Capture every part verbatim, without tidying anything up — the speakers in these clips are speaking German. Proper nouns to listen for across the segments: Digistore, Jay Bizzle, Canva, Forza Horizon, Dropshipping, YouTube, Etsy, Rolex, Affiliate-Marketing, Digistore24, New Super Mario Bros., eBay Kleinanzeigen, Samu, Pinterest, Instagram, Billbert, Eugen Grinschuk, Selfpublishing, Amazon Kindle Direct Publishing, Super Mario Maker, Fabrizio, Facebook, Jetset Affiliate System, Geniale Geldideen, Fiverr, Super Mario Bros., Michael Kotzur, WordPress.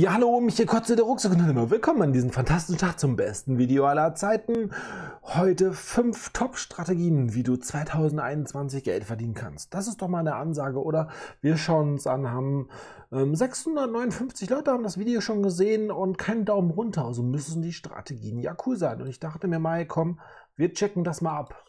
Ja, hallo, Michael Kotzur, der Rucksack-Unternehmer. Willkommen an diesem fantastischen Tag zum besten Video aller Zeiten. Heute fünf Top-Strategien, wie du zweitausendeinundzwanzig Geld verdienen kannst. Das ist doch mal eine Ansage, oder? Wir schauen uns an, haben ähm, sechshundertneunundfünfzig Leute haben das Video schon gesehen und keinen Daumen runter. Also müssen die Strategien ja cool sein. Und ich dachte mir mal, komm, wir checken das mal ab.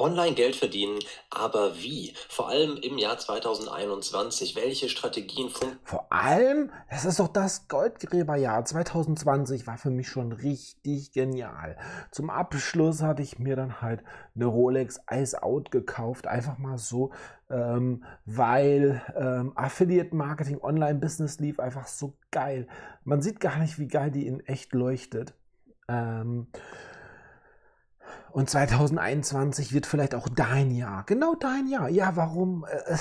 Online Geld verdienen, aber wie? Vor allem im Jahr zweitausendeinundzwanzig. Welche Strategien funktionieren? Vor allem, das ist doch das Goldgräberjahr. zweitausendzwanzig war für mich schon richtig genial. Zum Abschluss hatte ich mir dann halt eine Rolex Ice Out gekauft. Einfach mal so, ähm, weil ähm, Affiliate Marketing, Online Business lief einfach so geil. Man sieht gar nicht, wie geil die in echt leuchtet. Ähm... Und zweitausendeinundzwanzig wird vielleicht auch dein Jahr. Genau dein Jahr. Ja, warum? Äh,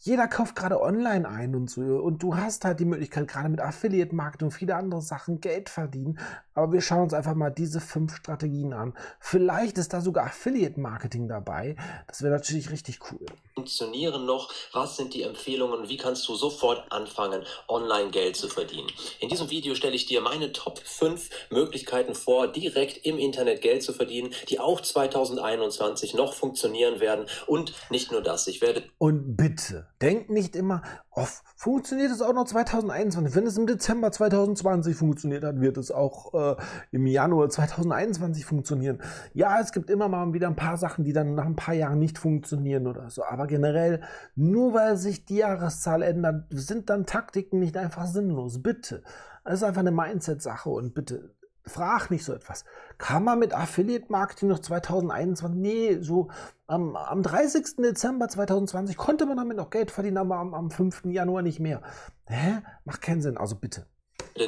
jeder kauft gerade online ein und so. Und du hast halt die Möglichkeit, gerade mit Affiliate Marketing und viele andere Sachen Geld verdienen. Aber wir schauen uns einfach mal diese fünf Strategien an. Vielleicht ist da sogar Affiliate Marketing dabei. Das wäre natürlich richtig cool. Funktionieren noch? Was sind die Empfehlungen? Wie kannst du sofort anfangen, online Geld zu verdienen? In diesem Video stelle ich dir meine Top fünf Möglichkeiten vor, direkt im Internet Geld zu verdienen, die auch zweitausendeinundzwanzig noch funktionieren werden. Und nicht nur das, ich werde... Und bitte, denk nicht immer, oh, funktioniert es auch noch zweitausendeinundzwanzig? Wenn es im Dezember zweitausendzwanzig funktioniert hat, wird es auch äh, im Januar zweitausendeinundzwanzig funktionieren. Ja, es gibt immer mal wieder ein paar Sachen, die dann nach ein paar Jahren nicht funktionieren oder so, aber generell, nur weil sich die Jahreszahl ändert, sind dann Taktiken nicht einfach sinnlos. Bitte. Das ist einfach eine Mindset-Sache und bitte frag nicht so etwas. Kann man mit Affiliate-Marketing noch zweitausendeinundzwanzig? Nee, so am, am dreißigsten Dezember zweitausendzwanzig konnte man damit noch Geld verdienen, aber am, am fünften Januar nicht mehr. Hä? Macht keinen Sinn. Also bitte.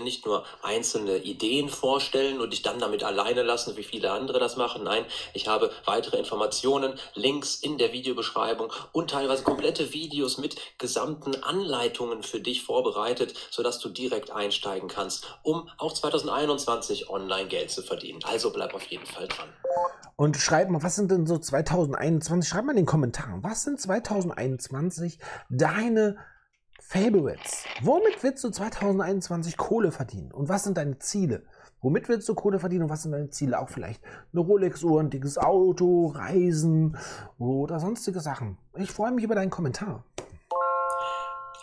Nicht nur einzelne Ideen vorstellen und dich dann damit alleine lassen, wie viele andere das machen. Nein, ich habe weitere Informationen, Links in der Videobeschreibung und teilweise komplette Videos mit gesamten Anleitungen für dich vorbereitet, sodass du direkt einsteigen kannst, um auch zweitausendeinundzwanzig online Geld zu verdienen. Also bleib auf jeden Fall dran. Und schreib mal, was sind denn so zweitausendeinundzwanzig? Schreib mal in den Kommentaren, was sind zweitausendeinundzwanzig deine Favorites. Womit willst du zweitausendeinundzwanzig Kohle verdienen? Und was sind deine Ziele? Womit willst du Kohle verdienen und was sind deine Ziele? Auch vielleicht eine Rolex-Uhr, ein dickes Auto, Reisen oder sonstige Sachen. Ich freue mich über deinen Kommentar.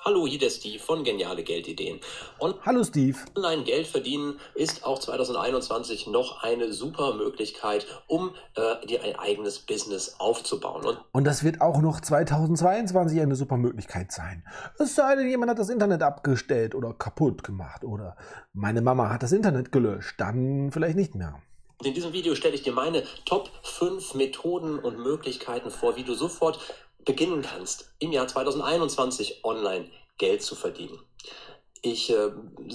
Hallo, hier der Steve von Geniale Geldideen. Und hallo Steve. Online Geld verdienen ist auch zweitausendeinundzwanzig noch eine super Möglichkeit, um äh, dir ein eigenes Business aufzubauen. Und, Und das wird auch noch zweitausendzweiundzwanzig eine super Möglichkeit sein. Es sei denn, jemand hat das Internet abgestellt oder kaputt gemacht oder meine Mama hat das Internet gelöscht, dann vielleicht nicht mehr. Und in diesem Video stelle ich dir meine Top fünf Methoden und Möglichkeiten vor, wie du sofort beginnen kannst, im Jahr zweitausendeinundzwanzig online Geld zu verdienen. Ich äh,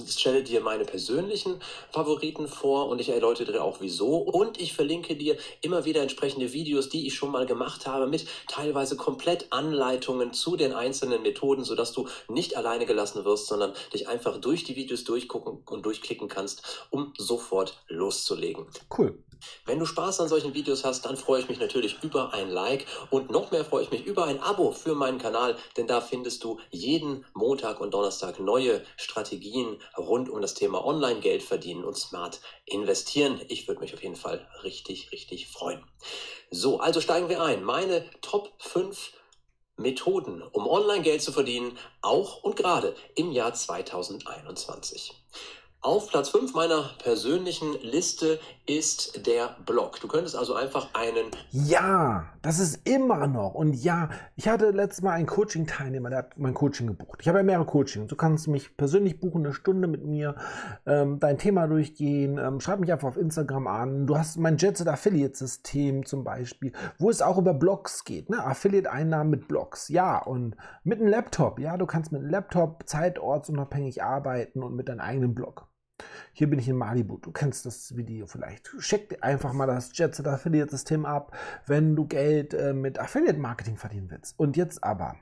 stelle dir meine persönlichen Favoriten vor und ich erläutere dir auch wieso. Und ich verlinke dir immer wieder entsprechende Videos, die ich schon mal gemacht habe, mit teilweise komplett Anleitungen zu den einzelnen Methoden, sodass du nicht alleine gelassen wirst, sondern dich einfach durch die Videos durchgucken und durchklicken kannst, um sofort loszulegen. Cool. Wenn du Spaß an solchen Videos hast, dann freue ich mich natürlich über ein Like und noch mehr freue ich mich über ein Abo für meinen Kanal, denn da findest du jeden Montag und Donnerstag neue Strategien rund um das Thema Online-Geld verdienen und smart investieren. Ich würde mich auf jeden Fall richtig, richtig freuen. So, also steigen wir ein. Meine Top fünf Methoden, um Online-Geld zu verdienen, auch und gerade im Jahr zweitausendeinundzwanzig. Auf Platz fünf meiner persönlichen Liste ist der Blog. Du könntest also einfach einen... Ja, das ist immer noch. Und ja, ich hatte letztes Mal einen Coaching-Teilnehmer, der hat mein Coaching gebucht. Ich habe ja mehrere Coachings. Du kannst mich persönlich buchen, eine Stunde mit mir, ähm, dein Thema durchgehen, ähm, schreib mich einfach auf Instagram an. Du hast mein Jetset Affiliate System zum Beispiel, wo es auch über Blogs geht. Ne? Affiliate-Einnahmen mit Blogs, ja. Und mit einem Laptop, ja. Du kannst mit einem Laptop zeitortsunabhängig arbeiten und mit deinem eigenen Blog. Hier bin ich in Malibu, du kennst das Video vielleicht. Check einfach mal das Jetset Affiliate System ab, wenn du Geld äh, mit Affiliate Marketing verdienen willst. Und jetzt aber,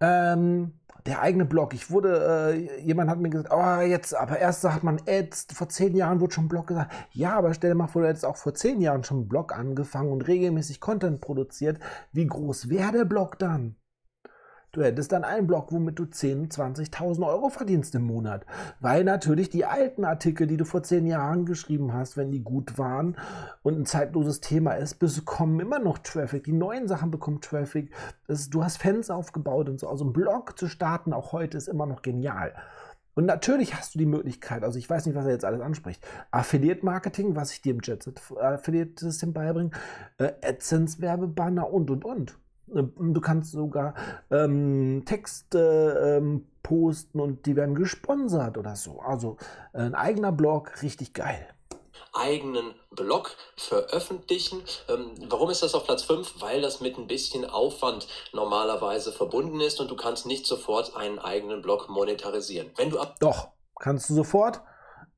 ähm, der eigene Blog. Ich wurde, äh, jemand hat mir gesagt, oh, jetzt aber erst sagt man Ads, vor zehn Jahren wurde schon ein Blog gesagt. Ja, aber stell dir mal vor, du hättest auch vor zehn Jahren schon einen Blog angefangen und regelmäßig Content produziert. Wie groß wäre der Blog dann? Du hättest dann einen Blog, womit du zehntausend, zwanzigtausend Euro verdienst im Monat. Weil natürlich die alten Artikel, die du vor zehn Jahren geschrieben hast, wenn die gut waren und ein zeitloses Thema ist, bekommen immer noch Traffic. Die neuen Sachen bekommen Traffic. Das, du hast Fans aufgebaut und so. Also ein Blog zu starten, auch heute, ist immer noch genial. Und natürlich hast du die Möglichkeit, also ich weiß nicht, was er jetzt alles anspricht, Affiliate-Marketing, was ich dir im Jetset Affiliate System beibringe, AdSense-Werbebanner und, und, und. Du kannst sogar ähm, Texte ähm, posten und die werden gesponsert oder so. Also ein eigener Blog, richtig geil. Eigenen Blog veröffentlichen. Ähm, warum ist das auf Platz fünf? Weil das mit ein bisschen Aufwand normalerweise verbunden ist und du kannst nicht sofort einen eigenen Blog monetarisieren. Wenn du ab Doch, kannst du sofort.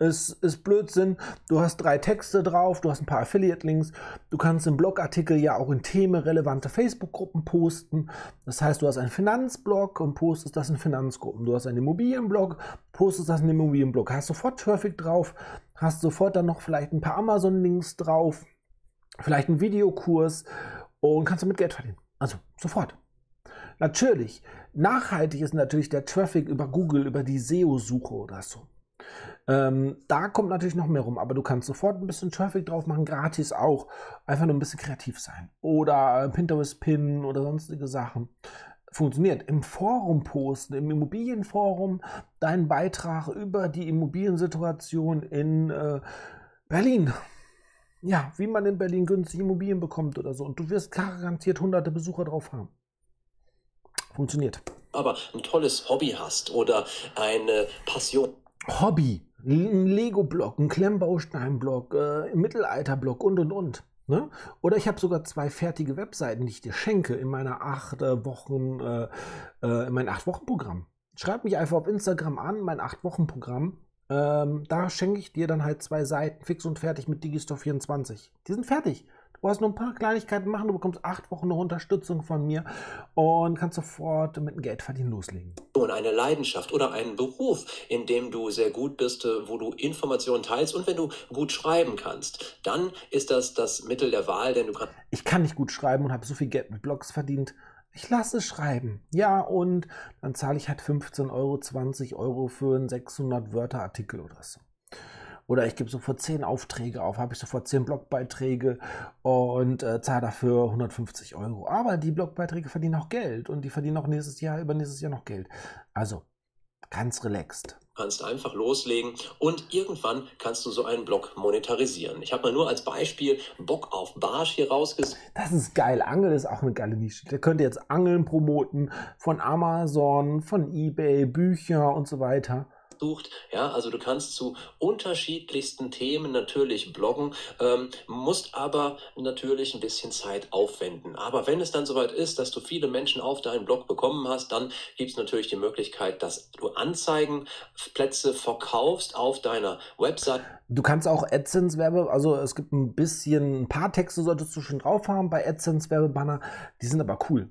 Es ist Blödsinn. Du hast drei Texte drauf, du hast ein paar Affiliate-Links. Du kannst im Blogartikel ja auch in themenrelevante Facebook-Gruppen posten. Das heißt, du hast einen Finanzblog und postest das in Finanzgruppen. Du hast einen Immobilienblog, postest das in den Immobilienblog. Hast sofort Traffic drauf, hast sofort dann noch vielleicht ein paar Amazon-Links drauf, vielleicht einen Videokurs und kannst damit Geld verdienen. Also sofort. Natürlich, nachhaltig ist natürlich der Traffic über Google, über die S E O-Suche oder so. Ähm, da kommt natürlich noch mehr rum, aber du kannst sofort ein bisschen Traffic drauf machen, gratis auch. Einfach nur ein bisschen kreativ sein. Oder Pinterest-Pin oder sonstige Sachen. Funktioniert. Im Forum posten, im Immobilienforum, deinen Beitrag über die Immobiliensituation in äh, Berlin. Ja, wie man in Berlin günstige Immobilien bekommt oder so. Und du wirst garantiert hunderte Besucher drauf haben. Funktioniert. Aber ein tolles Hobby hast oder eine Passion. Hobby, ein Lego-Block, ein Klemmbaustein-Block, äh, ein Mittelalter-Block und, und, und. Ne? Oder ich habe sogar zwei fertige Webseiten, die ich dir schenke in, meiner acht, äh, Wochen, äh, äh, in meinem acht Wochen Programm. Schreib mich einfach auf Instagram an, mein acht Wochen Programm. Ähm, da schenke ich dir dann halt zwei Seiten, fix und fertig mit Digistore vierundzwanzig. Die sind fertig. Du brauchst nur ein paar Kleinigkeiten machen, du bekommst acht Wochen noch Unterstützung von mir und kannst sofort mit dem Geldverdienen loslegen. Und eine Leidenschaft oder einen Beruf, in dem du sehr gut bist, wo du Informationen teilst und wenn du gut schreiben kannst, dann ist das das Mittel der Wahl, denn du kannst... Ich kann nicht gut schreiben und habe so viel Geld mit Blogs verdient. Ich lasse es schreiben. Ja, und dann zahle ich halt fünfzehn Euro, zwanzig Euro für einen sechshundert Wörter Artikel oder so. Oder ich gebe sofort zehn Aufträge auf, habe ich sofort zehn Blogbeiträge und äh, zahle dafür hundertfünfzig Euro. Aber die Blogbeiträge verdienen auch Geld und die verdienen auch nächstes Jahr, übernächstes Jahr noch Geld. Also ganz relaxed. Du kannst einfach loslegen und irgendwann kannst du so einen Blog monetarisieren. Ich habe mal nur als Beispiel Bock auf Barsch hier rausgesucht. Das ist geil. Angeln ist auch eine geile Nische. Der könnte jetzt Angeln promoten von Amazon, von eBay, Bücher und so weiter. Sucht. Ja, also du kannst zu unterschiedlichsten Themen natürlich bloggen, ähm, musst aber natürlich ein bisschen Zeit aufwenden. Aber wenn es dann soweit ist, dass du viele Menschen auf deinen Blog bekommen hast, dann gibt es natürlich die Möglichkeit, dass du Anzeigenplätze verkaufst auf deiner Website. Du kannst auch AdSense-Werbe, also es gibt ein bisschen, ein paar Texte solltest du schon drauf haben bei AdSense-Werbebanner, die sind aber cool.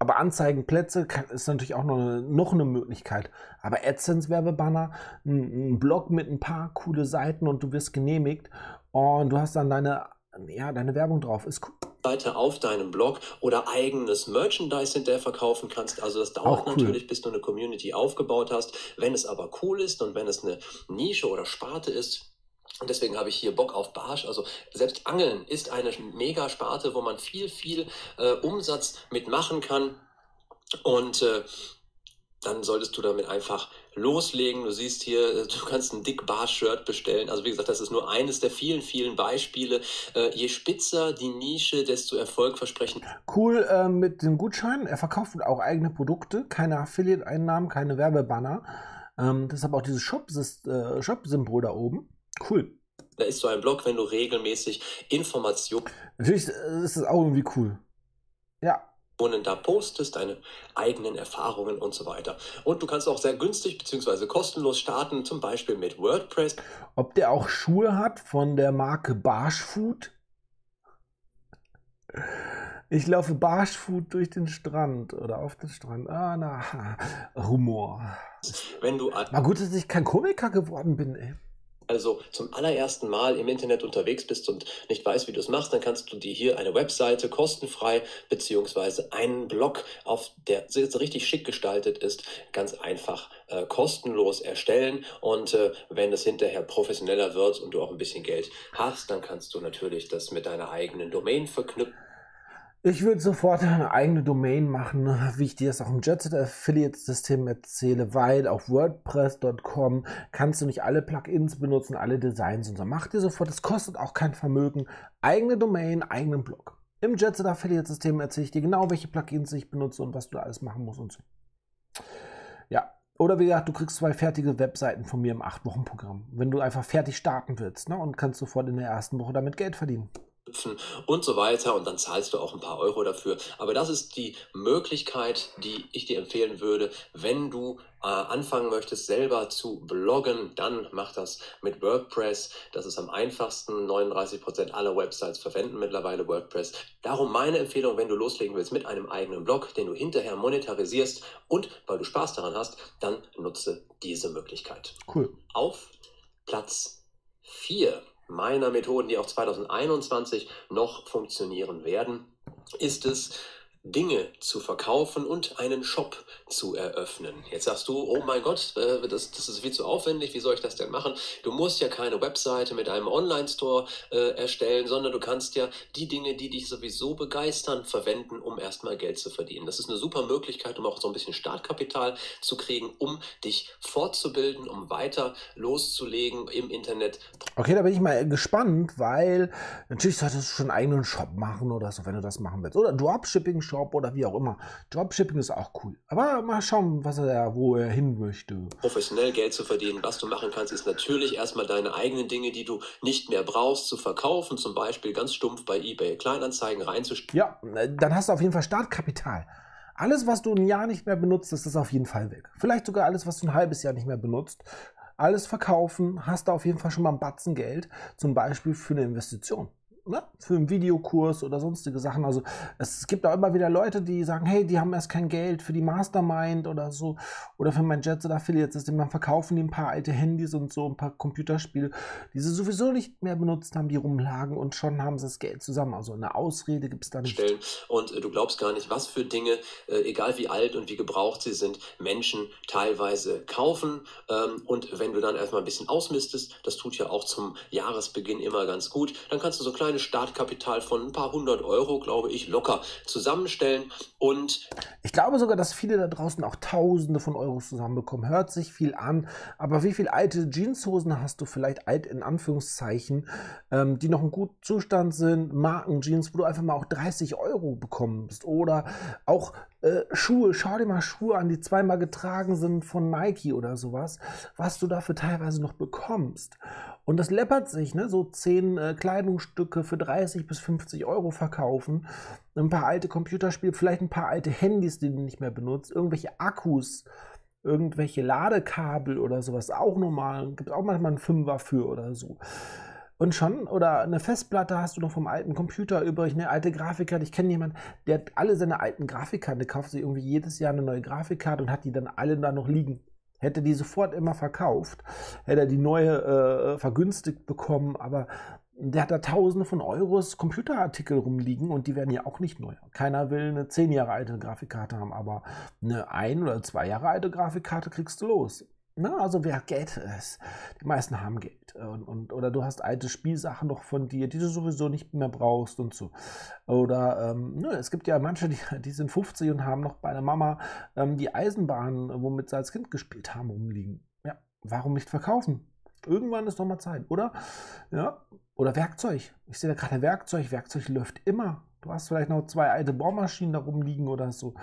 Aber Anzeigenplätze kann, ist natürlich auch noch eine, noch eine Möglichkeit. Aber AdSense-Werbebanner, ein, ein Blog mit ein paar coole Seiten und du wirst genehmigt und du hast dann deine, ja, deine Werbung drauf. Ist cool. Seite auf deinem Blog oder eigenes Merchandise hinterher verkaufen kannst. Also das dauert cool. Natürlich, bis du eine Community aufgebaut hast. Wenn es aber cool ist und wenn es eine Nische oder Sparte ist, und deswegen habe ich hier Bock auf Barsch. Also selbst Angeln ist eine Mega-Sparte, wo man viel, viel äh, Umsatz mitmachen kann. Und äh, dann solltest du damit einfach loslegen. Du siehst hier, du kannst ein dick Barsch-Shirt bestellen. Also wie gesagt, das ist nur eines der vielen, vielen Beispiele. Äh, je spitzer die Nische, desto erfolgversprechend. Cool äh, mit dem Gutschein. Er verkauft auch eigene Produkte, keine Affiliate-Einnahmen, keine Werbebanner. Ähm, deshalb auch dieses Shop-Symbol äh, Shop da oben. Cool. Da ist so ein Blog, wenn du regelmäßig Informationen... Natürlich ist es auch irgendwie cool. Ja. Und da postest deine eigenen Erfahrungen und so weiter. Und du kannst auch sehr günstig bzw. kostenlos starten, zum Beispiel mit WordPress. Ob der auch Schuhe hat von der Marke Barschfood? Ich laufe Barschfood durch den Strand oder auf den Strand. Ah, na, Humor. Wenn du... War gut, dass ich kein Komiker geworden bin, ey. also zum allerersten Mal im Internet unterwegs bist und nicht weißt, wie du es machst, dann kannst du dir hier eine Webseite kostenfrei beziehungsweise einen Blog, auf der jetzt richtig schick gestaltet ist, ganz einfach äh, kostenlos erstellen. Und äh, wenn das hinterher professioneller wird und du auch ein bisschen Geld hast, dann kannst du natürlich das mit deiner eigenen Domain verknüpfen. Ich würde sofort eine eigene Domain machen, wie ich dir das auch im Jetset Affiliate System erzähle, weil auf WordPress Punkt com kannst du nicht alle Plugins benutzen, alle Designs und so. Mach dir sofort, das kostet auch kein Vermögen, eigene Domain, eigenen Blog. Im Jetset Affiliate System erzähle ich dir genau, welche Plugins ich benutze und was du alles machen musst und so. Ja, oder wie gesagt, du kriegst zwei fertige Webseiten von mir im acht Wochen Programm, wenn du einfach fertig starten willst, ne, und kannst sofort in der ersten Woche damit Geld verdienen. Und so weiter, und dann zahlst du auch ein paar Euro dafür. Aber das ist die Möglichkeit, die ich dir empfehlen würde, wenn du äh, anfangen möchtest, selber zu bloggen, dann mach das mit WordPress. Das ist am einfachsten. neununddreißig Prozent aller Websites verwenden mittlerweile WordPress. Darum meine Empfehlung, wenn du loslegen willst mit einem eigenen Blog, den du hinterher monetarisierst und weil du Spaß daran hast, dann nutze diese Möglichkeit. Cool. Auf Platz vier meiner Methoden, die auch zweitausendeinundzwanzig noch funktionieren werden, ist es, Dinge zu verkaufen und einen Shop zu eröffnen. Jetzt sagst du, oh mein Gott, äh, das, das ist viel zu aufwendig, wie soll ich das denn machen? Du musst ja keine Webseite mit einem Online-Store äh, erstellen, sondern du kannst ja die Dinge, die dich sowieso begeistern, verwenden, um erstmal Geld zu verdienen. Das ist eine super Möglichkeit, um auch so ein bisschen Startkapital zu kriegen, um dich fortzubilden, um weiter loszulegen im Internet. Okay, da bin ich mal gespannt, weil natürlich solltest du schon einen eigenen Shop machen oder so, wenn du das machen willst. Oder Dropshipping-Shop oder wie auch immer. Dropshipping ist auch cool. Aber mal schauen, was er, wo er hin möchte. Professionell Geld zu verdienen. Was du machen kannst, ist natürlich erstmal deine eigenen Dinge, die du nicht mehr brauchst, zu verkaufen. Zum Beispiel ganz stumpf bei eBay Kleinanzeigen reinzustellen. Ja, dann hast du auf jeden Fall Startkapital. Alles, was du ein Jahr nicht mehr benutzt, das ist auf jeden Fall weg. Vielleicht sogar alles, was du ein halbes Jahr nicht mehr benutzt. Alles verkaufen, hast du auf jeden Fall schon mal einen Batzen Geld. Zum Beispiel für eine Investition. Für einen Videokurs oder sonstige Sachen. Also es gibt auch immer wieder Leute, die sagen, hey, die haben erst kein Geld für die Mastermind oder so oder für mein Jetset Affiliate System. Dann verkaufen die ein paar alte Handys und so, ein paar Computerspiele, die sie sowieso nicht mehr benutzt haben, die rumlagen und schon haben sie das Geld zusammen. Also eine Ausrede gibt es da nicht. Und äh, du glaubst gar nicht, was für Dinge, äh, egal wie alt und wie gebraucht sie sind, Menschen teilweise kaufen. Ähm, und wenn du dann erstmal ein bisschen ausmistest, das tut ja auch zum Jahresbeginn immer ganz gut, dann kannst du so kleine Startkapital von ein paar hundert Euro, glaube ich, locker zusammenstellen. Und ich glaube sogar, dass viele da draußen auch Tausende von Euros zusammenbekommen. Hört sich viel an, aber wie viele alte Jeanshosen hast du vielleicht, alt in Anführungszeichen, ähm, die noch in gutem Zustand sind, Markenjeans, wo du einfach mal auch dreißig Euro bekommst oder auch äh, Schuhe, schau dir mal Schuhe an, die zweimal getragen sind von Nike oder sowas, was du dafür teilweise noch bekommst. Und das läppert sich, ne? So zehn äh, Kleidungsstücke für dreißig bis fünfzig Euro verkaufen, ein paar alte Computerspiele, vielleicht ein paar alte Handys, die du nicht mehr benutzt, irgendwelche Akkus, irgendwelche Ladekabel oder sowas, auch normal, gibt auch manchmal einen Fünfer für oder so. Und schon, oder eine Festplatte hast du noch vom alten Computer übrig, eine alte Grafikkarte. Ich kenne jemanden, der hat alle seine alten Grafikkarten, der kauft sich irgendwie jedes Jahr eine neue Grafikkarte und hat die dann alle da noch liegen. Hätte die sofort immer verkauft, hätte er die neue äh, vergünstigt bekommen, aber der hat da Tausende von Euros Computerartikel rumliegen und die werden ja auch nicht neu. Keiner will eine zehn Jahre alte Grafikkarte haben, aber eine ein oder zwei Jahre alte Grafikkarte kriegst du los. Na, also wer Geld ist, die meisten haben Geld. Und, und, oder du hast alte Spielsachen noch von dir, die du sowieso nicht mehr brauchst und so. Oder ähm, nö, es gibt ja manche, die, die sind fünfzig und haben noch bei der Mama ähm, die Eisenbahn, womit sie als Kind gespielt haben, rumliegen. Ja, warum nicht verkaufen? Irgendwann ist doch mal Zeit, oder? Ja. Oder Werkzeug. Ich sehe da gerade Werkzeug. Werkzeug läuft immer. Du hast vielleicht noch zwei alte Bohrmaschinen da rumliegen oder so.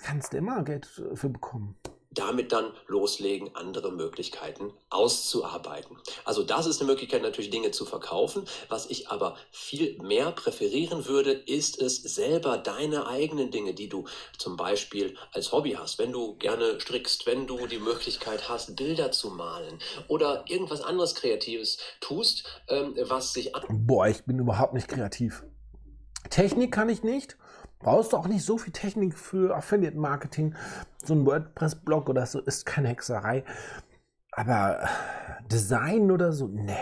Kannst du immer Geld für bekommen. Damit dann loslegen, andere Möglichkeiten auszuarbeiten. Also das ist eine Möglichkeit, natürlich Dinge zu verkaufen. Was ich aber viel mehr präferieren würde, ist es, selber deine eigenen Dinge, die du zum Beispiel als Hobby hast, wenn du gerne strickst, wenn du die Möglichkeit hast, Bilder zu malen oder irgendwas anderes Kreatives tust, ähm, was sich... Boah, ich bin überhaupt nicht kreativ. Technik kann ich nicht. Brauchst du auch nicht so viel Technik für Affiliate-Marketing. So ein WordPress-Blog oder so ist keine Hexerei. Aber Design oder so, ne,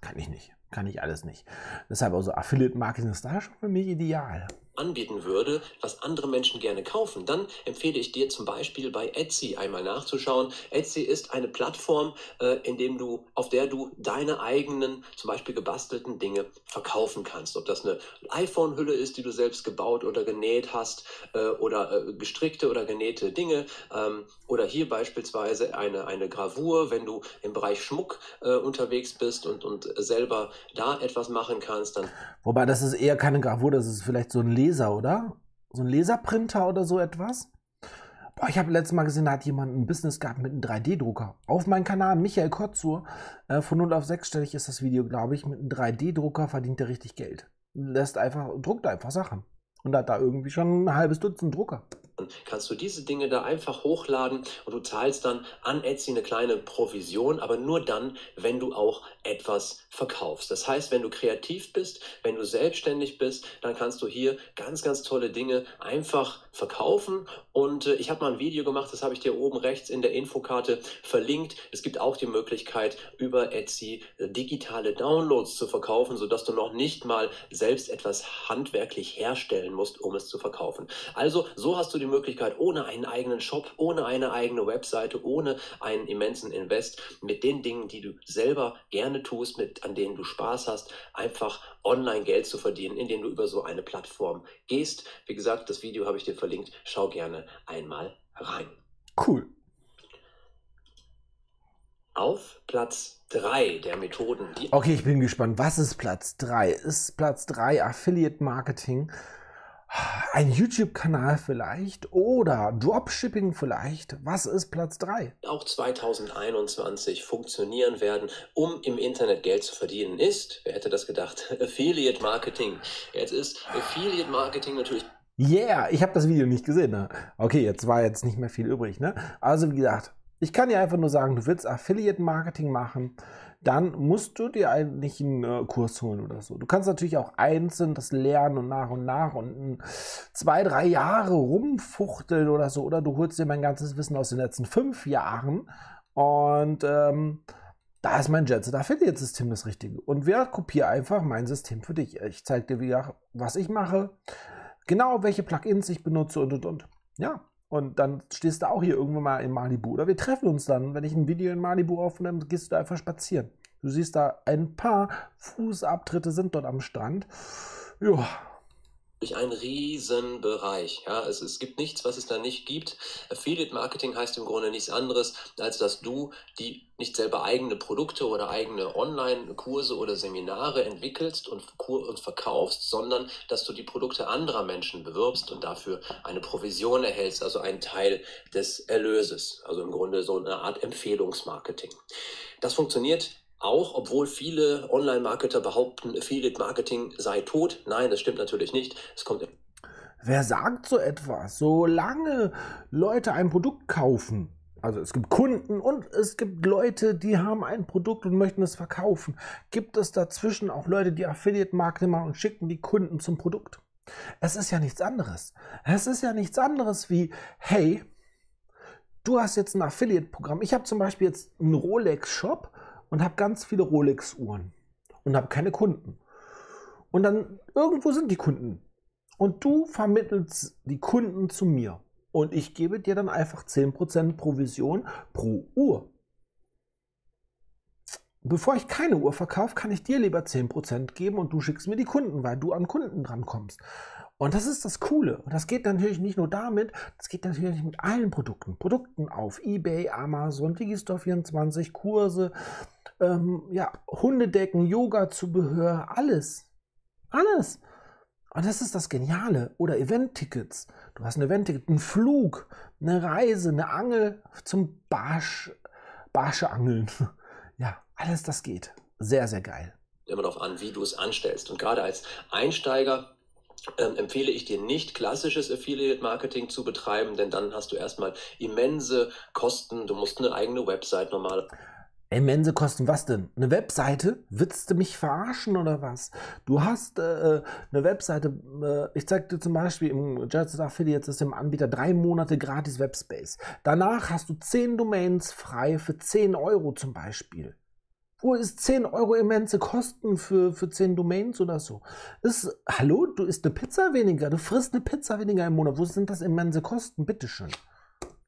kann ich nicht. Kann ich alles nicht. Deshalb also Affiliate-Marketing ist da schon für mich ideal. Anbieten würde, was andere Menschen gerne kaufen, dann empfehle ich dir zum Beispiel bei Etsy einmal nachzuschauen. Etsy ist eine Plattform, äh, in dem du, auf der du deine eigenen, zum Beispiel gebastelten Dinge verkaufen kannst. Ob das eine iPhone-Hülle ist, die du selbst gebaut oder genäht hast, äh, oder äh, gestrickte oder genähte Dinge, ähm, oder hier beispielsweise eine, eine Gravur, wenn du im Bereich Schmuck äh, unterwegs bist und, und selber da etwas machen kannst. Dann Wobei, das ist eher keine Gravur, das ist vielleicht so ein Leben Laser, oder? So ein Laserprinter oder so etwas? Boah, ich habe letztes Mal gesehen, da hat jemand ein Business gehabt mit einem drei D Drucker. Auf meinem Kanal, Michael Kotzur, äh, von null auf sechsstellig ist das Video, glaube ich, mit einem drei D Drucker verdient er richtig Geld. Lässt einfach, druckt einfach Sachen. Und hat da irgendwie schon ein halbes Dutzend Drucker. Kannst du diese Dinge da einfach hochladen und du zahlst dann an Etsy eine kleine Provision, aber nur dann, wenn du auch etwas verkaufst. Das heißt, wenn du kreativ bist, wenn du selbstständig bist, dann kannst du hier ganz, ganz tolle Dinge einfach verkaufen. Und äh, ich habe mal ein Video gemacht, das habe ich dir oben rechts in der Infokarte verlinkt. Es gibt auch die Möglichkeit, über Etsy digitale Downloads zu verkaufen, sodass du noch nicht mal selbst etwas handwerklich herstellen musst, um es zu verkaufen. Also, so hast du die Möglichkeit, ohne einen eigenen Shop, ohne eine eigene Webseite, ohne einen immensen Invest, mit den Dingen, die du selber gerne tust, mit, an denen du Spaß hast, einfach online Geld zu verdienen, indem du über so eine Plattform gehst. Wie gesagt, das Video habe ich dir verlinkt. Schau gerne einmal rein. Cool. Auf Platz drei der Methoden. Die okay, ich bin gespannt. Was ist Platz drei? Ist Platz drei Affiliate Marketing? Ein YouTube-Kanal vielleicht oder Dropshipping vielleicht. Was ist Platz drei? Auch zweitausendeinundzwanzig funktionieren werden, um im Internet Geld zu verdienen, ist, wer hätte das gedacht, Affiliate Marketing. Jetzt ist Affiliate Marketing natürlich... Yeah, ich habe das Video nicht gesehen. Ne? Okay, jetzt war jetzt nicht mehr viel übrig. Ne? Also wie gesagt, ich kann dir einfach nur sagen, du willst Affiliate Marketing machen, dann musst du dir eigentlich einen äh, Kurs holen oder so. Du kannst natürlich auch einzeln das lernen und nach und nach und zwei, drei Jahre rumfuchteln oder so. Oder du holst dir mein ganzes Wissen aus den letzten fünf Jahren und ähm, da ist mein Jetset Affiliate System das Richtige. Und wir kopieren einfach mein System für dich. Ich zeige dir, wie, was ich mache, genau welche Plugins ich benutze und und und. Ja. Und dann stehst du auch hier irgendwo mal in Malibu. Oder wir treffen uns dann. Wenn ich ein Video in Malibu aufnehme, gehst du einfach spazieren. Du siehst da ein paar Fußabtritte sind dort am Strand. Ja. Durch einen riesen Bereich. Ja, es, es gibt nichts, was es da nicht gibt. Affiliate Marketing heißt im Grunde nichts anderes, als dass du die nicht selber eigene Produkte oder eigene Online-Kurse oder Seminare entwickelst und, und verkaufst, sondern dass du die Produkte anderer Menschen bewirbst und dafür eine Provision erhältst, also einen Teil des Erlöses. Also im Grunde so eine Art Empfehlungsmarketing. Das funktioniert auch, obwohl viele Online-Marketer behaupten, Affiliate-Marketing sei tot. Nein, das stimmt natürlich nicht. Es kommt. Wer sagt so etwas? Solange Leute ein Produkt kaufen, also es gibt Kunden und es gibt Leute, die haben ein Produkt und möchten es verkaufen, gibt es dazwischen auch Leute, die Affiliate-Marketing machen und schicken die Kunden zum Produkt. Es ist ja nichts anderes. Es ist ja nichts anderes wie, hey, du hast jetzt ein Affiliate-Programm. Ich habe zum Beispiel jetzt einen Rolex-Shop und habe ganz viele Rolex-Uhren und habe keine Kunden. Und dann irgendwo sind die Kunden. Und du vermittelst die Kunden zu mir. Und ich gebe dir dann einfach zehn Prozent Provision pro Uhr. Bevor ich keine Uhr verkaufe, kann ich dir lieber zehn Prozent geben und du schickst mir die Kunden, weil du an Kunden drankommst. Und das ist das Coole. Und das geht natürlich nicht nur damit, das geht natürlich mit allen Produkten. Produkten auf eBay, Amazon, Digistore vierundzwanzig, Kurse, ähm, ja, Hundedecken, Yoga-Zubehör, alles. Alles. Und das ist das Geniale. Oder Event-Tickets. Du hast ein Event-Ticket, einen Flug, eine Reise, eine Angel zum Barsch, Barsche Angeln. Ja, alles das geht. Sehr, sehr geil. Immer darauf an, wie du es anstellst. Und gerade als Einsteiger Ähm, empfehle ich dir nicht, klassisches Affiliate-Marketing zu betreiben, denn dann hast du erstmal immense Kosten. Du musst eine eigene Website normal. Immense Kosten, was denn? Eine Webseite? Willst du mich verarschen oder was? Du hast äh, eine Webseite, äh, ich zeig dir zum Beispiel im Jetset Affiliate System Anbieter drei Monate gratis Webspace. Danach hast du zehn Domains frei für zehn Euro zum Beispiel. Wo ist zehn Euro immense Kosten für, für zehn Domains oder so? Ist, hallo, du isst eine Pizza weniger, du frisst eine Pizza weniger im Monat. Wo sind das immense Kosten? Bitteschön.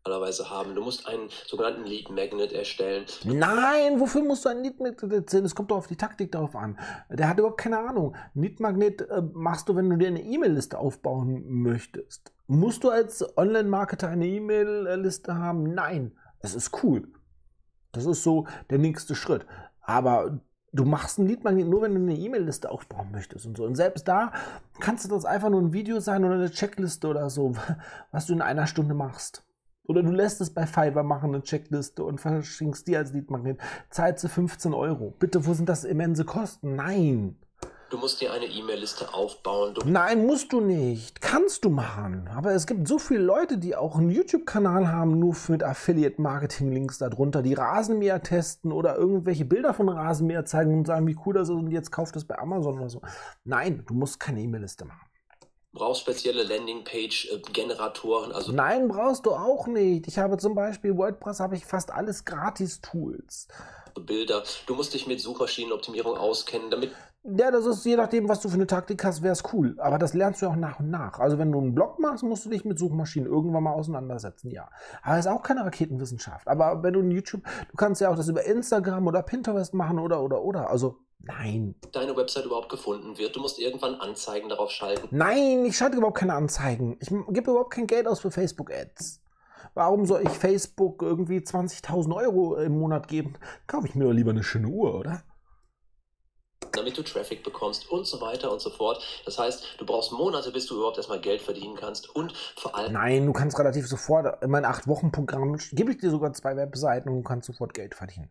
Normalerweise haben. Du musst einen sogenannten Lead Magnet erstellen. Nein, wofür musst du einen Lead Magnet erzählen? Es kommt doch auf die Taktik darauf an. Der hat überhaupt keine Ahnung. Lead Magnet äh, machst du, wenn du dir eine E-Mail-Liste aufbauen möchtest. Musst du als Online-Marketer eine E-Mail-Liste haben? Nein, es ist cool. Das ist so der nächste Schritt. Aber du machst einen Lead Magnet nur, wenn du eine E-Mail-Liste aufbauen möchtest und so. Und selbst da kannst das einfach nur ein Video sein oder eine Checkliste oder so, was du in einer Stunde machst. Oder du lässt es bei Fiverr machen, eine Checkliste, und verschenkst die als Leadmagnet. Zahlst du fünfzehn Euro. Bitte, wo sind das immense Kosten? Nein. Du musst dir eine E-Mail-Liste aufbauen. Du Nein, musst du nicht. Kannst du machen. Aber es gibt so viele Leute, die auch einen YouTube-Kanal haben, nur mit Affiliate-Marketing-Links darunter, die Rasenmäher testen oder irgendwelche Bilder von Rasenmäher zeigen und sagen, wie cool das ist und jetzt kauft das bei Amazon oder so. Nein, du musst keine E-Mail-Liste machen. Brauchst spezielle Landingpage-Generatoren? Also nein, brauchst du auch nicht. Ich habe zum Beispiel WordPress, habe ich fast alles Gratis-Tools. Bilder. Du musst dich mit Suchmaschinenoptimierung auskennen, damit... Ja, das ist je nachdem, was du für eine Taktik hast, wäre es cool. Aber das lernst du auch nach und nach. Also wenn du einen Blog machst, musst du dich mit Suchmaschinen irgendwann mal auseinandersetzen, ja. Aber es ist auch keine Raketenwissenschaft. Aber wenn du in YouTube... Du kannst ja auch das über Instagram oder Pinterest machen oder, oder, oder. Also... Nein. Deine Website überhaupt gefunden wird. Du musst irgendwann Anzeigen darauf schalten. Nein, ich schalte überhaupt keine Anzeigen. Ich gebe überhaupt kein Geld aus für Facebook-Ads. Warum soll ich Facebook irgendwie zwanzigtausend Euro im Monat geben? Kaufe ich mir doch lieber eine schöne Uhr, oder? Damit du Traffic bekommst und so weiter und so fort. Das heißt, du brauchst Monate, bis du überhaupt erstmal Geld verdienen kannst und vor allem... Nein, du kannst relativ sofort, in mein acht Wochen Programm gebe ich dir sogar zwei Webseiten und du kannst sofort Geld verdienen.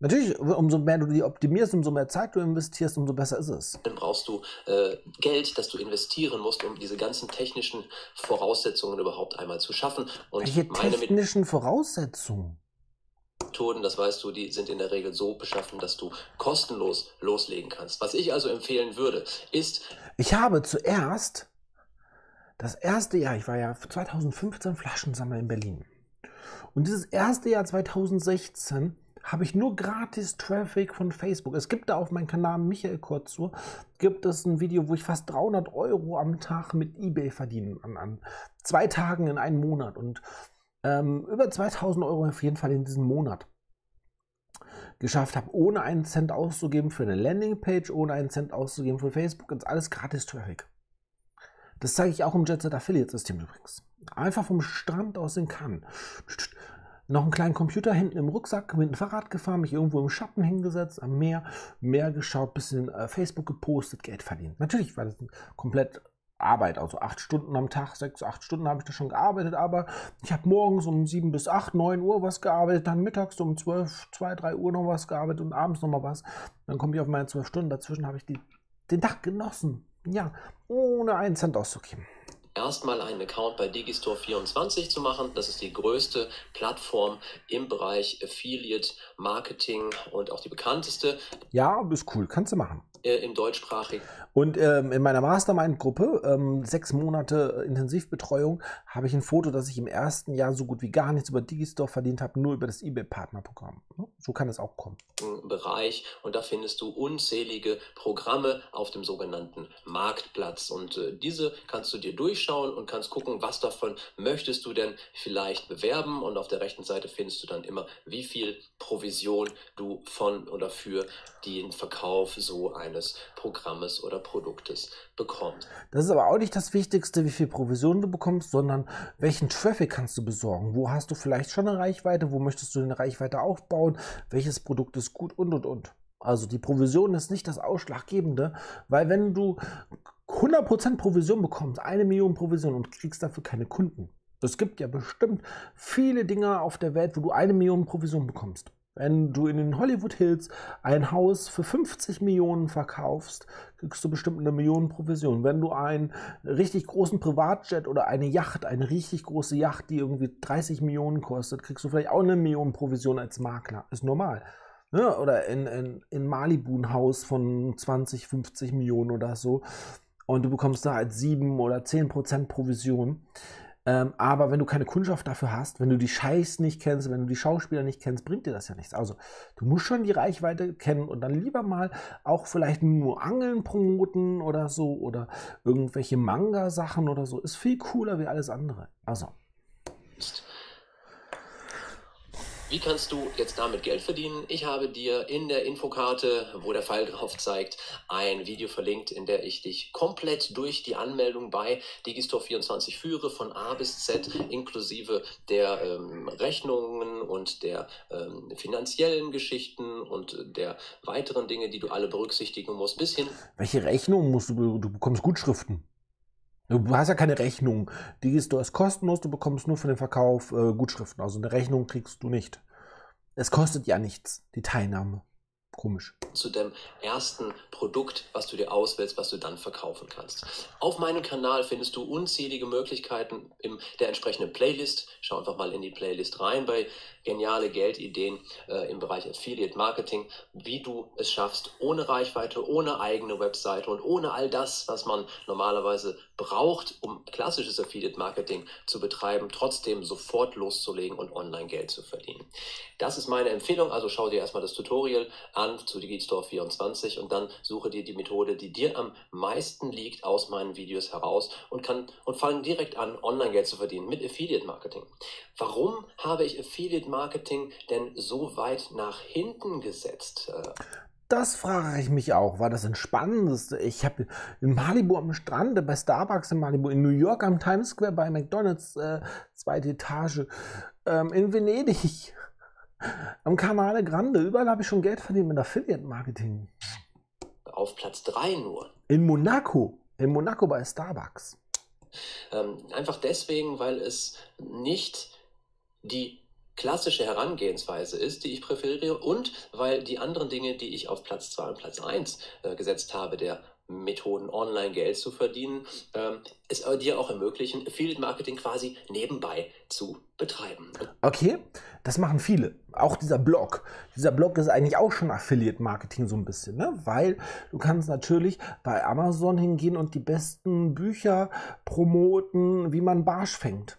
Natürlich, umso mehr du die optimierst, umso mehr Zeit du investierst, umso besser ist es. Dann brauchst du äh, Geld, das du investieren musst, um diese ganzen technischen Voraussetzungen überhaupt einmal zu schaffen. Und welche meine technischen Voraussetzungen? Methoden, das weißt du, die sind in der Regel so beschaffen, dass du kostenlos loslegen kannst. Was ich also empfehlen würde, ist... Ich habe zuerst, das erste Jahr, ich war ja zweitausendfünfzehn Flaschensammler in Berlin. Und dieses erste Jahr zweitausendsechzehn... habe ich nur gratis Traffic von Facebook. Es gibt da auf meinem Kanal Michael Kotzur, gibt es ein Video, wo ich fast dreihundert Euro am Tag mit eBay verdiene, an, an zwei Tagen in einem Monat und ähm, über zweitausend Euro auf jeden Fall in diesem Monat geschafft habe, ohne einen Cent auszugeben für eine Landingpage, ohne einen Cent auszugeben für Facebook, und alles gratis Traffic. Das zeige ich auch im Jetset Affiliate System übrigens. Einfach vom Strand aus in Cannes. Noch einen kleinen Computer hinten im Rucksack, mit dem Fahrrad gefahren, mich irgendwo im Schatten hingesetzt, am Meer, Meer geschaut, bisschen äh, Facebook gepostet, Geld verdient. Natürlich war das komplett Arbeit, also acht Stunden am Tag, sechs, acht Stunden habe ich da schon gearbeitet, aber ich habe morgens um sieben bis acht, neun Uhr was gearbeitet, dann mittags um zwölf, zwei, drei Uhr noch was gearbeitet und abends noch mal was. Dann komme ich auf meine zwölf Stunden, dazwischen habe ich die, den Tag genossen, ja, ohne einen Cent auszugeben. Erstmal einen Account bei Digistore vierundzwanzig zu machen. Das ist die größte Plattform im Bereich Affiliate Marketing und auch die bekannteste. Ja, ist cool, kannst du machen. Äh, Im deutschsprachigen. Und ähm, in meiner Mastermind-Gruppe, ähm, sechs Monate Intensivbetreuung, habe ich ein Foto, dass ich im ersten Jahr so gut wie gar nichts über Digistore verdient habe, nur über das eBay-Partnerprogramm. So kann es auch kommen. Bereich, und da findest du unzählige Programme auf dem sogenannten Marktplatz. Und äh, diese kannst du dir durchschauen. Schauen und kannst gucken, was davon möchtest du denn vielleicht bewerben, und auf der rechten Seite findest du dann immer, wie viel Provision du von oder für den Verkauf so eines Programmes oder Produktes bekommst. Das ist aber auch nicht das Wichtigste, wie viel Provision du bekommst, sondern welchen Traffic kannst du besorgen, wo hast du vielleicht schon eine Reichweite, wo möchtest du eine Reichweite aufbauen, welches Produkt ist gut und und und. Also die Provision ist nicht das Ausschlaggebende, weil wenn du hundert Prozent Provision bekommst, eine Million Provision, und kriegst dafür keine Kunden. Es gibt ja bestimmt viele Dinge auf der Welt, wo du eine Million Provision bekommst. Wenn du in den Hollywood Hills ein Haus für fünfzig Millionen verkaufst, kriegst du bestimmt eine Million Provision. Wenn du einen richtig großen Privatjet oder eine Yacht, eine richtig große Yacht, die irgendwie dreißig Millionen kostet, kriegst du vielleicht auch eine Million Provision als Makler. Ist normal. Ne? Oder in, in, in Malibu ein Haus von zwanzig, fünfzig Millionen oder so. Und du bekommst da halt sieben oder zehn Prozent Provision. Ähm, aber wenn du keine Kundschaft dafür hast, wenn du die Scheiß nicht kennst, wenn du die Schauspieler nicht kennst, bringt dir das ja nichts. Also du musst schon die Reichweite kennen und dann lieber mal auch vielleicht nur Angeln promoten oder so oder irgendwelche Manga-Sachen oder so. Ist viel cooler wie alles andere. Also. Wie kannst du jetzt damit Geld verdienen? Ich habe dir in der Infokarte, wo der Pfeil drauf zeigt, ein Video verlinkt, in der ich dich komplett durch die Anmeldung bei Digistore vierundzwanzig führe, von A bis Z, inklusive der ähm, Rechnungen und der ähm, finanziellen Geschichten und der weiteren Dinge, die du alle berücksichtigen musst, bis hin... Welche Rechnungen musst du? Du bekommst Gutschriften. Du hast ja keine Rechnung. Digistore ist kostenlos, du bekommst nur für den Verkauf äh, Gutschriften. Also eine Rechnung kriegst du nicht. Es kostet ja nichts, die Teilnahme. Komisch. Zu dem ersten Produkt, was du dir auswählst, was du dann verkaufen kannst. Auf meinem Kanal findest du unzählige Möglichkeiten in der entsprechenden Playlist. Schau einfach mal in die Playlist rein bei Geniale Geldideen äh, im Bereich Affiliate Marketing, wie du es schaffst, ohne Reichweite, ohne eigene Webseite und ohne all das, was man normalerweise braucht, um klassisches Affiliate Marketing zu betreiben, trotzdem sofort loszulegen und online Geld zu verdienen. Das ist meine Empfehlung, also schau dir erstmal das Tutorial an zu Digistore vierundzwanzig und dann suche dir die Methode, die dir am meisten liegt, aus meinen Videos heraus und kann und fange direkt an, Online-Geld zu verdienen mit Affiliate-Marketing. Warum habe ich Affiliate-Marketing denn so weit nach hinten gesetzt? Das frage ich mich auch. War das Entspannendste? Ich habe in Malibu am Strand, bei Starbucks in Malibu, in New York am Times Square, bei McDonald's, äh, zweite Etage, ähm, in Venedig, am Canale Grande, überall habe ich schon Geld verdient mit Affiliate-Marketing. Auf Platz drei nur. In Monaco, in Monaco bei Starbucks. Ähm, einfach deswegen, weil es nicht die klassische Herangehensweise ist, die ich präferiere und weil die anderen Dinge, die ich auf Platz zwei und Platz eins äh, gesetzt habe, der Methoden, online Geld zu verdienen, ähm, es dir auch ermöglichen, Affiliate-Marketing quasi nebenbei zu betreiben. Okay, das machen viele. Auch dieser Blog. Dieser Blog ist eigentlich auch schon Affiliate-Marketing so ein bisschen, ne? Weil du kannst natürlich bei Amazon hingehen und die besten Bücher promoten, wie man Barsch fängt.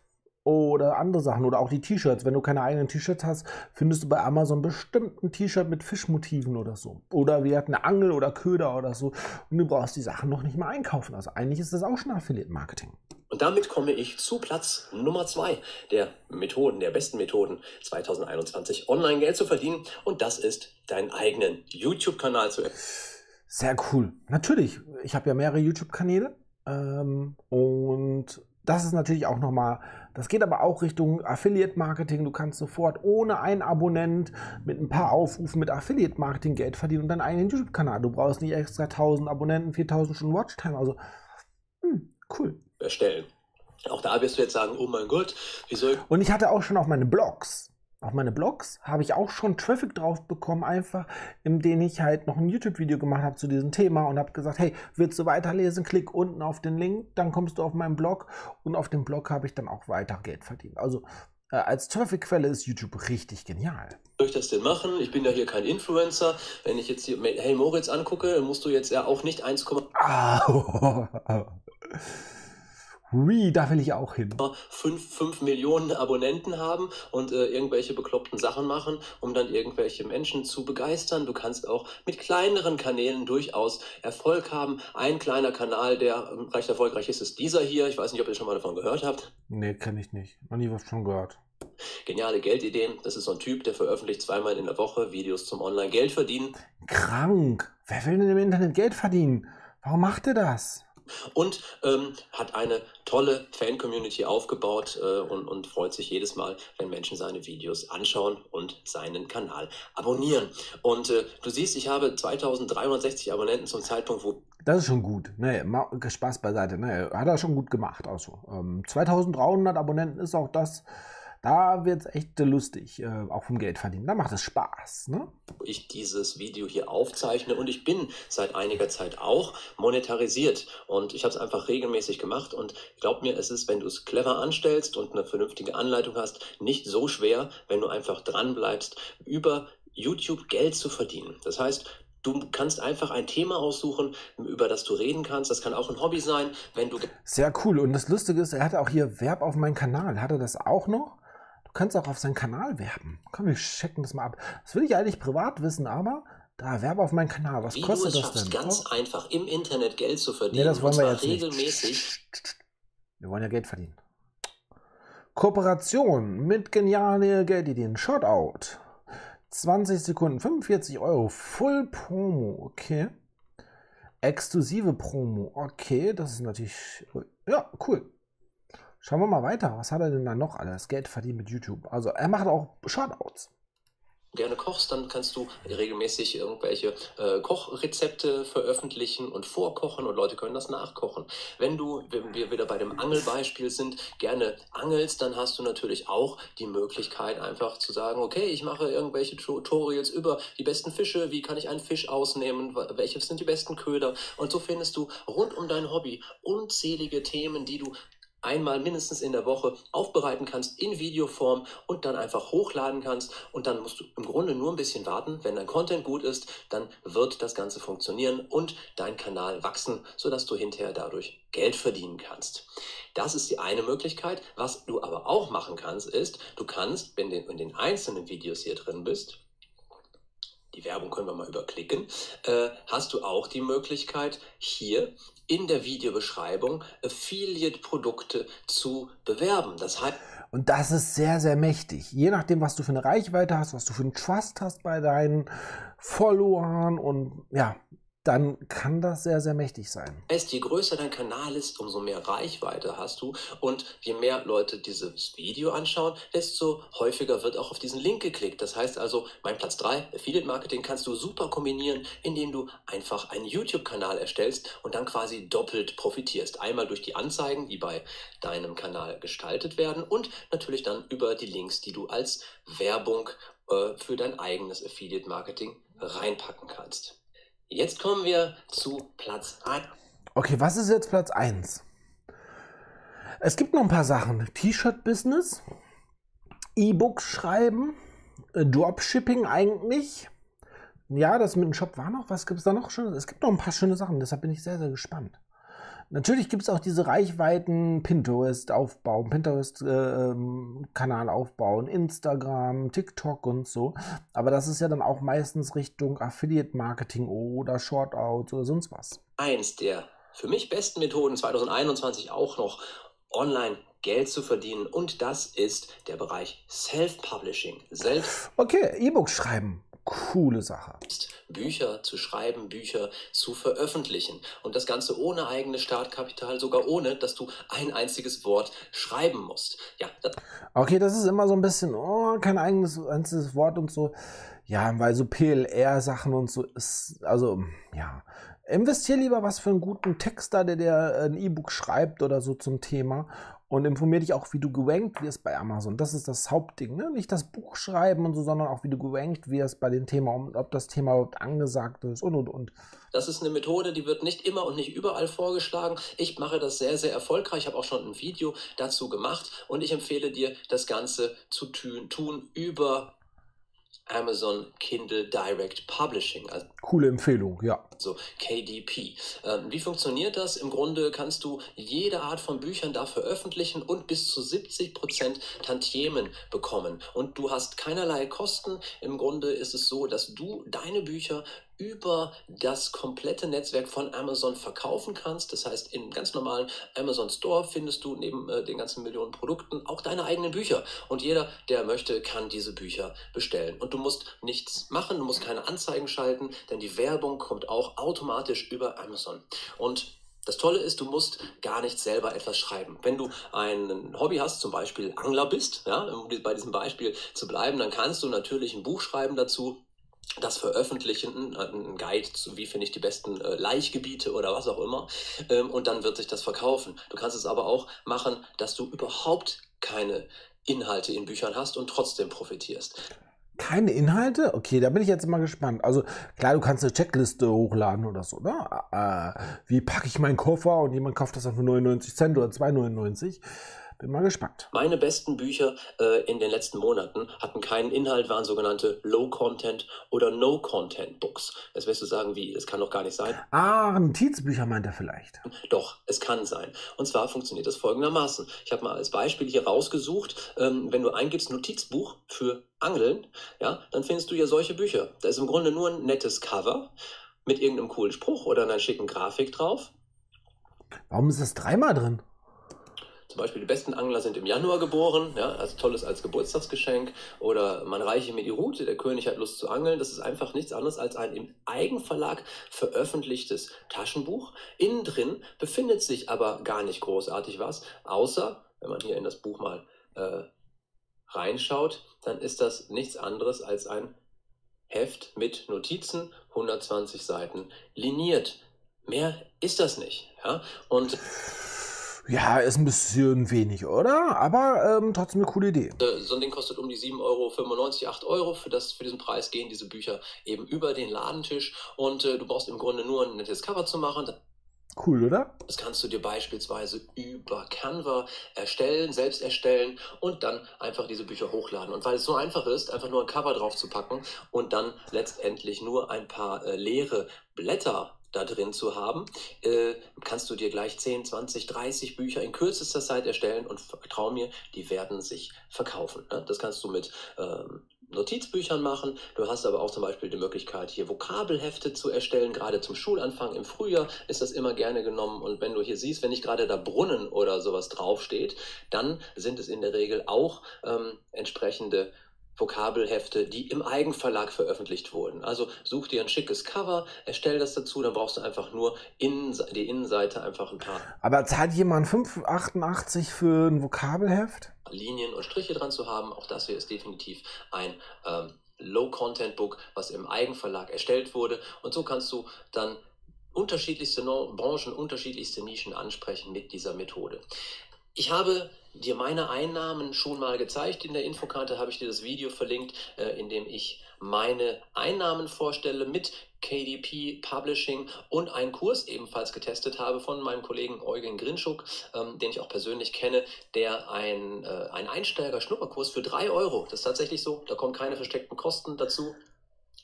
Oder andere Sachen oder auch die T-Shirts. Wenn du keine eigenen T-Shirts hast, findest du bei Amazon bestimmt ein T-Shirt mit Fischmotiven oder so. Oder wir hatten eine Angel oder Köder oder so. Und du brauchst die Sachen noch nicht mal einkaufen. Also eigentlich ist das auch schon Affiliate-Marketing. Und damit komme ich zu Platz Nummer zwei der Methoden, der besten Methoden zweitausendeinundzwanzig, online Geld zu verdienen. Und das ist, deinen eigenen YouTube-Kanal zu erstellen. Sehr cool. Natürlich. Ich habe ja mehrere YouTube-Kanäle. Ähm, und... Das ist natürlich auch nochmal, das geht aber auch Richtung Affiliate-Marketing. Du kannst sofort ohne einen Abonnent mit ein paar Aufrufen mit Affiliate-Marketing Geld verdienen und deinen eigenen YouTube-Kanal. Du brauchst nicht extra tausend Abonnenten, viertausend Stunden Watchtime. Also, hm, cool. Erstellen. Auch da wirst du jetzt sagen, oh mein Gott, wieso? Ich und ich hatte auch schon auf meine Blogs, auf meine Blogs habe ich auch schon Traffic drauf bekommen, einfach, indem ich halt noch ein YouTube-Video gemacht habe zu diesem Thema und habe gesagt, hey, willst du weiterlesen? Klick unten auf den Link, dann kommst du auf meinen Blog und auf dem Blog habe ich dann auch weiter Geld verdient. Also äh, als Traffic-Quelle ist YouTube richtig genial. Soll ich das denn machen? Ich bin ja hier kein Influencer. Wenn ich jetzt hier Hey Moritz angucke, musst du jetzt ja auch nicht eins Komma fünf Ah, Ui, da will ich auch hin. fünf Millionen Abonnenten haben und äh, irgendwelche bekloppten Sachen machen, um dann irgendwelche Menschen zu begeistern. Du kannst auch mit kleineren Kanälen durchaus Erfolg haben. Ein kleiner Kanal, der recht erfolgreich ist, ist dieser hier. Ich weiß nicht, ob ihr schon mal davon gehört habt. Nee, kenne ich nicht. Noch nie was schon gehört. Geniale Geldideen. Das ist so ein Typ, der veröffentlicht zweimal in der Woche Videos zum Online-Geld verdienen. Krank. Wer will denn im Internet Geld verdienen? Warum macht er das? Und ähm, hat eine tolle Fan-Community aufgebaut äh, und, und freut sich jedes Mal, wenn Menschen seine Videos anschauen und seinen Kanal abonnieren. Und äh, du siehst, ich habe zweitausenddreihundertsechzig Abonnenten zum Zeitpunkt, wo... Das ist schon gut. Nee, Spaß beiseite. Nee, hat er schon gut gemacht. Also, ähm, zweitausenddreihundert Abonnenten ist auch das... Da wird es echt lustig, äh, auch vom Geld verdienen. Da macht es Spaß, ne? Ich dieses Video hier aufzeichne und ich bin seit einiger Zeit auch monetarisiert und ich habe es einfach regelmäßig gemacht und glaub mir, es ist, wenn du es clever anstellst und eine vernünftige Anleitung hast, nicht so schwer, wenn du einfach dran bleibst, über YouTube Geld zu verdienen. Das heißt, du kannst einfach ein Thema aussuchen, über das du reden kannst. Das kann auch ein Hobby sein, wenn du... Sehr cool. Und das Lustige ist, er hatte auch hier Verb auf meinen Kanal. Hat er das auch noch? Du kannst auch auf seinen Kanal werben. Komm, wir checken das mal ab. Das will ich eigentlich privat wissen, aber... Da, Werbe auf meinen Kanal. Was Wie kostet du es das denn? Ganz oh. einfach im Internet Geld zu verdienen. Nee, das wollen wir jetzt regelmäßig. Nicht. Wir wollen ja Geld verdienen. Kooperation mit Geniale Geldideen. Shoutout. zwanzig Sekunden, fünfundvierzig Euro. Full Promo, okay. Exklusive Promo, okay. Das ist natürlich, ja, cool. Schauen wir mal weiter. Was hat er denn da noch alles? Geld verdienen mit YouTube. Also, er macht auch Shoutouts. Gerne kochst, dann kannst du regelmäßig irgendwelche äh, Kochrezepte veröffentlichen und vorkochen und Leute können das nachkochen. Wenn du, wenn wir wieder bei dem Angelbeispiel sind, gerne angelst, dann hast du natürlich auch die Möglichkeit einfach zu sagen, okay, ich mache irgendwelche Tutorials über die besten Fische, wie kann ich einen Fisch ausnehmen, welche sind die besten Köder, und so findest du rund um dein Hobby unzählige Themen, die du einmal mindestens in der Woche aufbereiten kannst in Videoform und dann einfach hochladen kannst, und dann musst du im Grunde nur ein bisschen warten. Wenn dein Content gut ist, dann wird das Ganze funktionieren und dein Kanal wachsen, sodass du hinterher dadurch Geld verdienen kannst. Das ist die eine Möglichkeit. Was du aber auch machen kannst, ist, du kannst, wenn du in den einzelnen Videos hier drin bist, die Werbung können wir mal überklicken, äh, hast du auch die Möglichkeit, hier in der Videobeschreibung Affiliate-Produkte zu bewerben. Das heißt, und das ist sehr, sehr mächtig. Je nachdem, was du für eine Reichweite hast, was du für einen Trust hast bei deinen Followern, und ja, dann kann das sehr, sehr mächtig sein. Heißt, je größer dein Kanal ist, umso mehr Reichweite hast du. Und je mehr Leute dieses Video anschauen, desto häufiger wird auch auf diesen Link geklickt. Das heißt also, mein Platz drei, Affiliate Marketing, kannst du super kombinieren, indem du einfach einen YouTube-Kanal erstellst und dann quasi doppelt profitierst. Einmal durch die Anzeigen, die bei deinem Kanal gestaltet werden, und natürlich dann über die Links, die du als Werbung äh, für dein eigenes Affiliate Marketing reinpacken kannst. Jetzt kommen wir zu Platz eins. Okay, was ist jetzt Platz eins? Es gibt noch ein paar Sachen. T-Shirt-Business, E-Books schreiben, Dropshipping eigentlich. Ja, das mit dem Shop war noch. Was gibt es da noch Schönes? Es gibt noch ein paar schöne Sachen, deshalb bin ich sehr, sehr gespannt. Natürlich gibt es auch diese Reichweiten, Pinterest aufbauen, Pinterest-Kanal äh, aufbauen, Instagram, TikTok und so. Aber das ist ja dann auch meistens Richtung Affiliate-Marketing oder Shortouts oder sonst was. Eins der für mich besten Methoden zwanzig einundzwanzig auch noch online Geld zu verdienen, und das ist der Bereich Self-Publishing. Selbst okay, E-Books schreiben. Coole Sache. Bücher zu schreiben, Bücher zu veröffentlichen. Und das Ganze ohne eigenes Startkapital, sogar ohne, dass du ein einziges Wort schreiben musst. Ja, das okay, das ist immer so ein bisschen, oh, kein eigenes einziges Wort und so. Ja, weil so P L R-Sachen und so ist, also, ja. Investier lieber was für einen guten Texter, der dir ein E-Book schreibt oder so zum Thema. Und informier dich auch, wie du gerankt wirst bei Amazon. Das ist das Hauptding, ne? Nicht das Buch schreiben und so, sondern auch, wie du gerankt wirst bei dem Thema und ob das Thema überhaupt angesagt ist und, und, und. Das ist eine Methode, die wird nicht immer und nicht überall vorgeschlagen. Ich mache das sehr, sehr erfolgreich. Ich habe auch schon ein Video dazu gemacht und ich empfehle dir, das Ganze zu tun über Amazon Kindle Direct Publishing. Also coole Empfehlung, ja. Also K D P. Ähm, wie funktioniert das? Im Grunde kannst du jede Art von Büchern da veröffentlichen und bis zu siebzig Prozent Tantiemen bekommen. Und du hast keinerlei Kosten. Im Grunde ist es so, dass du deine Bücher über das komplette Netzwerk von Amazon verkaufen kannst. Das heißt, im ganz normalen Amazon Store findest du neben äh, den ganzen Millionen Produkten auch deine eigenen Bücher. Und jeder, der möchte, kann diese Bücher bestellen. Und du musst nichts machen, du musst keine Anzeigen schalten, denn die Werbung kommt auch automatisch über Amazon. Und das Tolle ist, du musst gar nicht selber etwas schreiben. Wenn du ein Hobby hast, zum Beispiel Angler bist, ja, um bei diesem Beispiel zu bleiben, dann kannst du natürlich ein Buch schreiben dazu, das Veröffentlichen, ein Guide zu, wie finde ich die besten Laichgebiete oder was auch immer, und dann wird sich das verkaufen. Du kannst es aber auch machen, dass du überhaupt keine Inhalte in Büchern hast und trotzdem profitierst. Keine Inhalte? Okay, da bin ich jetzt mal gespannt. Also klar, du kannst eine Checkliste hochladen oder so, ne? Äh, wie packe ich meinen Koffer und jemand kauft das dann für neunundneunzig Cent oder zwei neunundneunzig. Bin mal gespannt. Meine besten Bücher äh, in den letzten Monaten hatten keinen Inhalt, waren sogenannte Low-Content oder No-Content-Books. Das wirst du sagen, wie, das kann doch gar nicht sein. Ah, Notizbücher meint er vielleicht. Doch, es kann sein. Und zwar funktioniert das folgendermaßen. Ich habe mal als Beispiel hier rausgesucht, ähm, wenn du eingibst Notizbuch für Angeln, ja, dann findest du ja solche Bücher. Da ist im Grunde nur ein nettes Cover mit irgendeinem coolen Spruch oder einer schicken Grafik drauf. Warum ist das dreimal drin? Zum Beispiel die besten Angler sind im Januar geboren, ja, als tolles als Geburtstagsgeschenk, oder man reiche mir die Rute, der König hat Lust zu angeln. Das ist einfach nichts anderes als ein im Eigenverlag veröffentlichtes Taschenbuch. Innen drin befindet sich aber gar nicht großartig was, außer, wenn man hier in das Buch mal äh, reinschaut, dann ist das nichts anderes als ein Heft mit Notizen, hundertzwanzig Seiten, liniert. Mehr ist das nicht. Ja? Und ja, ist ein bisschen wenig, oder? Aber ähm, trotzdem eine coole Idee. So ein Ding kostet um die sieben Euro fünfundneunzig, acht Euro. Für, das, für diesen Preis gehen diese Bücher eben über den Ladentisch. Und äh, du brauchst im Grunde nur ein nettes Cover zu machen. Cool, oder? Das kannst du dir beispielsweise über Canva erstellen, selbst erstellen und dann einfach diese Bücher hochladen. Und weil es so einfach ist, einfach nur ein Cover drauf zu packen und dann letztendlich nur ein paar äh, leere Blätter da drin zu haben, äh, kannst du dir gleich zehn, zwanzig, dreißig Bücher in kürzester Zeit erstellen und vertrau mir, die werden sich verkaufen. Ne? Das kannst du mit ähm, Notizbüchern machen. Du hast aber auch zum Beispiel die Möglichkeit, hier Vokabelhefte zu erstellen. Gerade zum Schulanfang im Frühjahr ist das immer gerne genommen. Und wenn du hier siehst, wenn nicht gerade da Brunnen oder sowas draufsteht, dann sind es in der Regel auch ähm, entsprechende Vokabelhefte, die im Eigenverlag veröffentlicht wurden. Also such dir ein schickes Cover, erstell das dazu, dann brauchst du einfach nur innen, die Innenseite einfach ein paar. Aber zahlt jemand fünf Euro achtundachtzig für ein Vokabelheft? Linien und Striche dran zu haben, auch das hier ist definitiv ein ähm, Low-Content-Book, was im Eigenverlag erstellt wurde. Und so kannst du dann unterschiedlichste Branchen, unterschiedlichste Nischen ansprechen mit dieser Methode. Ich habe dir meine Einnahmen schon mal gezeigt. In der Infokarte habe ich dir das Video verlinkt, in dem ich meine Einnahmen vorstelle mit K D P Publishing und einen Kurs ebenfalls getestet habe von meinem Kollegen Eugen Grinschuk, ähm, den ich auch persönlich kenne, der ein, äh, ein Einsteiger-Schnupperkurs für drei Euro, das ist tatsächlich so, da kommen keine versteckten Kosten dazu.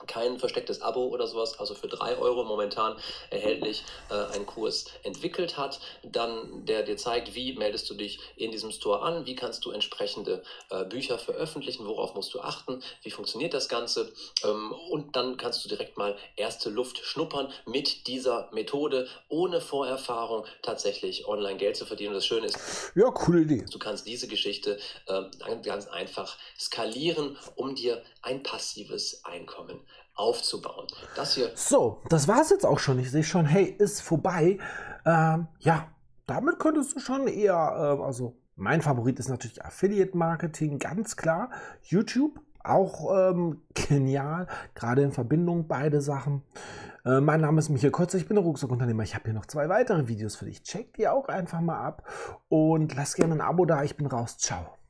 Kein verstecktes Abo oder sowas, also für drei Euro momentan erhältlich, äh, einen Kurs entwickelt hat, dann der dir zeigt, wie meldest du dich in diesem Store an, wie kannst du entsprechende äh, Bücher veröffentlichen, worauf musst du achten, wie funktioniert das Ganze, ähm, und dann kannst du direkt mal erste Luft schnuppern mit dieser Methode, ohne Vorerfahrung tatsächlich online Geld zu verdienen. Und das Schöne ist, ja, coole Idee. Du kannst diese Geschichte äh, ganz einfach skalieren, um dir ein passives Einkommen aufzubauen. Das hier. So, das war es jetzt auch schon. Ich sehe schon, hey, ist vorbei. Ähm, ja, damit könntest du schon eher, äh, also mein Favorit ist natürlich Affiliate Marketing, ganz klar. YouTube, auch ähm, genial, gerade in Verbindung, beide Sachen. Äh, mein Name ist Michael Kotzur, ich bin der Rucksackunternehmer. Ich habe hier noch zwei weitere Videos für dich. Check die auch einfach mal ab und lass gerne ein Abo da. Ich bin raus. Ciao.